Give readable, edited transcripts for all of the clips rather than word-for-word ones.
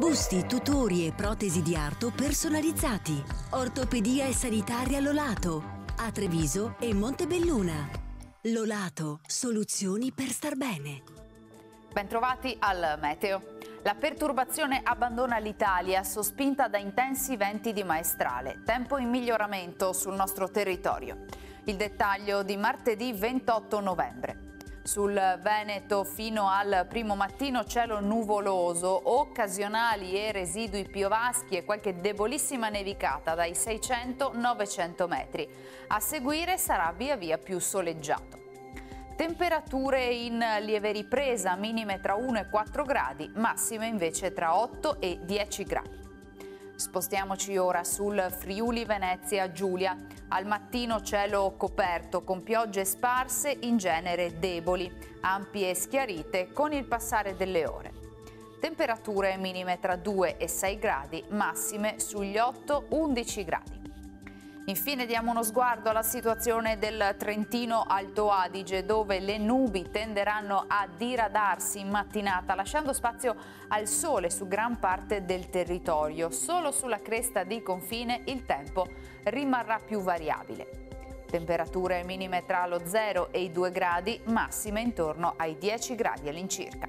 Busti, tutori e protesi di arto personalizzati. Ortopedia e sanitaria Lolato. A Treviso e Montebelluna. Lolato, soluzioni per star bene. Bentrovati al meteo. La perturbazione abbandona l'Italia, sospinta da intensi venti di maestrale. Tempo in miglioramento sul nostro territorio. Il dettaglio di martedì 28 novembre. Sul Veneto fino al primo mattino cielo nuvoloso, occasionali e residui piovaschi e qualche debolissima nevicata dai 600-900 metri. A seguire sarà via via più soleggiato. Temperature in lieve ripresa, minime tra 1 e 4 gradi, massime invece tra 8 e 10 gradi. Spostiamoci ora sul Friuli Venezia Giulia. Al mattino cielo coperto con piogge sparse in genere deboli, ampie e schiarite con il passare delle ore. Temperature minime tra 2 e 6 gradi, massime sugli 8-11 gradi. Infine diamo uno sguardo alla situazione del Trentino Alto Adige, dove le nubi tenderanno a diradarsi in mattinata, lasciando spazio al sole su gran parte del territorio. Solo sulla cresta di confine il tempo rimarrà più variabile. Temperature minime tra lo 0 e i 2 gradi, massime intorno ai 10 gradi all'incirca.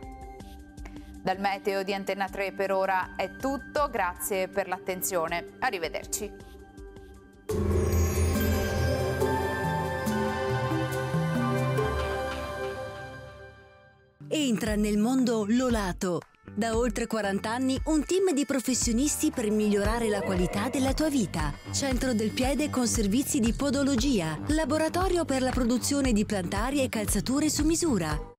Dal meteo di Antenna 3 per ora è tutto, grazie per l'attenzione, arrivederci. Entra nel mondo Lolato. Da oltre 40 anni un team di professionisti per migliorare la qualità della tua vita. Centro del piede con servizi di podologia, laboratorio per la produzione di plantari e calzature su misura,